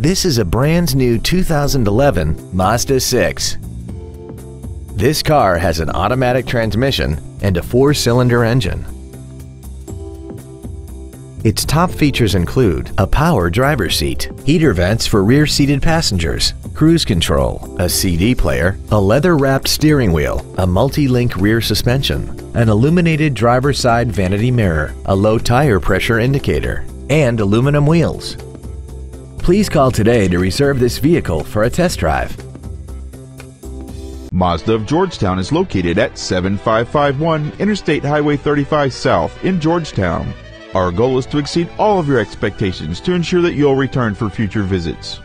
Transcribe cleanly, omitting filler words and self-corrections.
This is a brand new 2011 Mazda 6. This car has an automatic transmission and a 4-cylinder engine. Its top features include a power driver's seat, heater vents for rear-seated passengers, cruise control, a CD player, a leather-wrapped steering wheel, a multi-link rear suspension, an illuminated driver's side vanity mirror, a low tire pressure indicator, and aluminum wheels. Please call today to reserve this vehicle for a test drive. Mazda of Georgetown is located at 7551 Interstate Highway 35 South in Georgetown. Our goal is to exceed all of your expectations to ensure that you'll return for future visits.